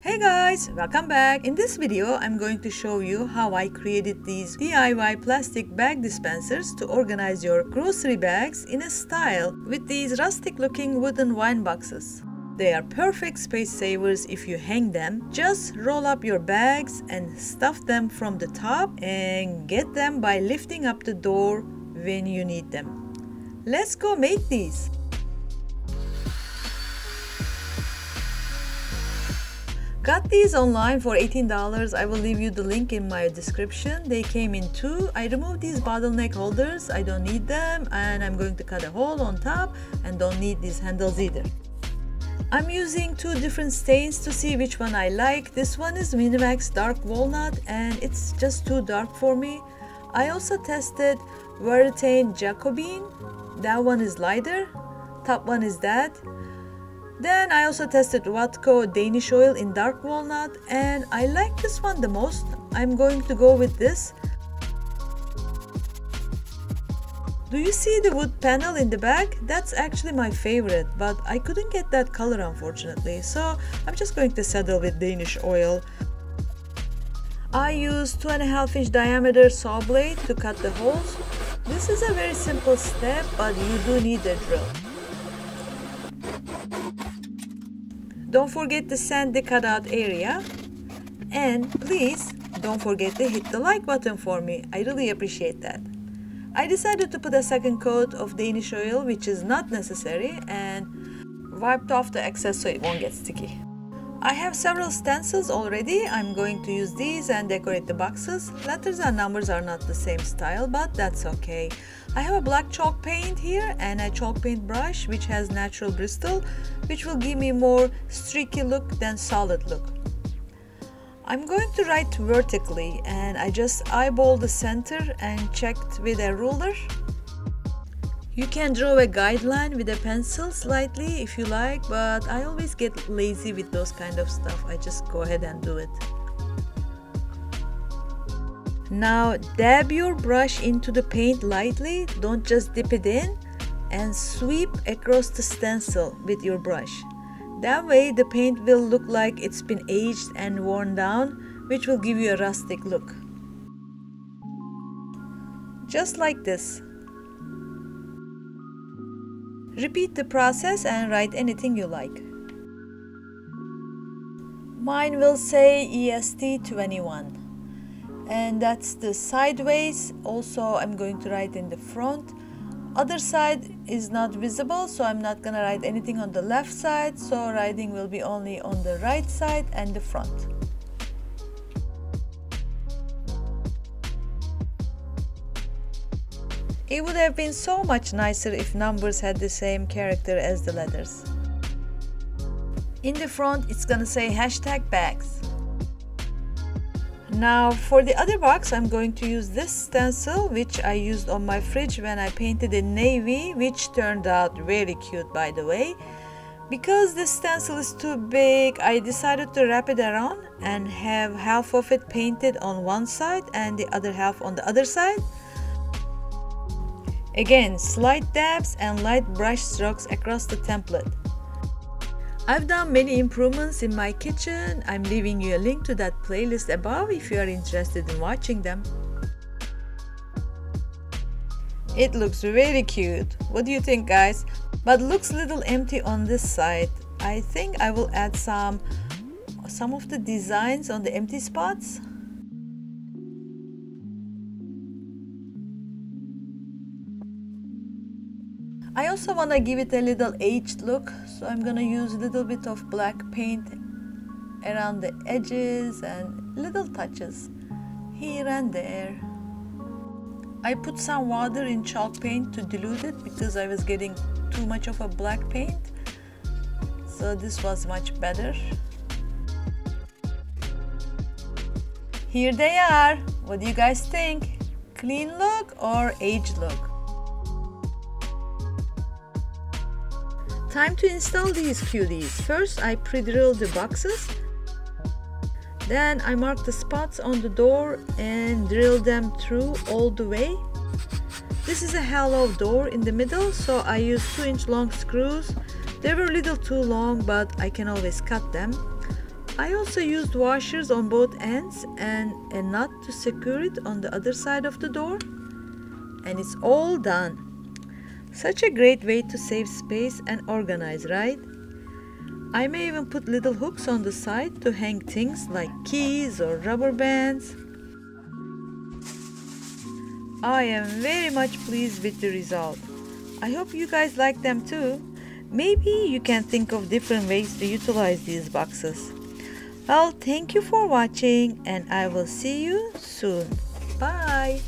Hey guys, welcome back. In this video I'm going to show you how I created these DIY plastic bag dispensers to organize your grocery bags in a style with these rustic looking wooden wine boxes. They are perfect space savers if you hang them. Just roll up your bags and stuff them from the top and get them by lifting up the door when you need them. Let's go make these. Got these online for $18. I will leave you the link in my description. They came in two. I removed these bottleneck holders. I don't need them, and I'm going to cut a hole on top and don't need these handles either. I'm using two different stains to see which one I like. This one is Minwax Dark Walnut and it's just too dark for me. I also tested Varathane Jacobean. That one is lighter. Top one is that. Then I also tested Watco Danish Oil in Dark Walnut and I like this one the most. I'm going to go with this. Do you see the wood panel in the back? That's actually my favorite, but I couldn't get that color unfortunately, so I'm just going to settle with Danish Oil. I used 2.5-inch diameter saw blade to cut the holes. This is a very simple step, but you do need a drill. Don't forget to sand the cutout area, and please don't forget to hit the like button for me. I really appreciate that. I decided to put a second coat of Danish Oil, which is not necessary, and wiped off the excess so it won't get sticky. I have several stencils already. I'm going to use these and decorate the boxes. Letters and numbers are not the same style, but that's okay. I have a black chalk paint here and a chalk paint brush which has natural bristle, which will give me more streaky look than solid look. I'm going to write vertically and I just eyeball the center and checked with a ruler. You can draw a guideline with a pencil slightly if you like, but I always get lazy with those kind of stuff. I just go ahead and do it. Now dab your brush into the paint lightly, don't just dip it in, and sweep across the stencil with your brush. That way the paint will look like it's been aged and worn down, which will give you a rustic look. Just like this. Repeat the process and write anything you like. Mine will say EST 21, and that's the sideways. Also I'm going to write in the front. Other side is not visible, so I'm not gonna write anything on the left side, so writing will be only on the right side and the front. It would have been so much nicer if numbers had the same character as the letters. In the front it's gonna say hashtag bags. Now for the other box I'm going to use this stencil which I used on my fridge when I painted it navy, which turned out very cute by the way. Because this stencil is too big, I decided to wrap it around and have half of it painted on one side and the other half on the other side. Again, slight dabs and light brush strokes across the template. I've done many improvements in my kitchen. I'm leaving you a link to that playlist above if you are interested in watching them. It looks really cute. What do you think, guys? But looks a little empty on this side. I think I will add some of the designs on the empty spots. I also want to give it a little aged look, so I'm going to use a little bit of black paint around the edges and little touches here and there. I put some water in chalk paint to dilute it because I was getting too much of a black paint, so this was much better. Here they are. What do you guys think? Clean look or aged look? Time to install these cuties. First I pre-drilled the boxes, then I marked the spots on the door and drilled them through all the way. This is a hollow door in the middle, so I used 2-inch long screws. They were a little too long, but I can always cut them. I also used washers on both ends and a nut to secure it on the other side of the door, and it's all done. Such a great way to save space and organize, right? I may even put little hooks on the side to hang things like keys or rubber bands. I am very much pleased with the result. I hope you guys like them too. Maybe you can think of different ways to utilize these boxes. Well, thank you for watching, and I will see you soon. Bye!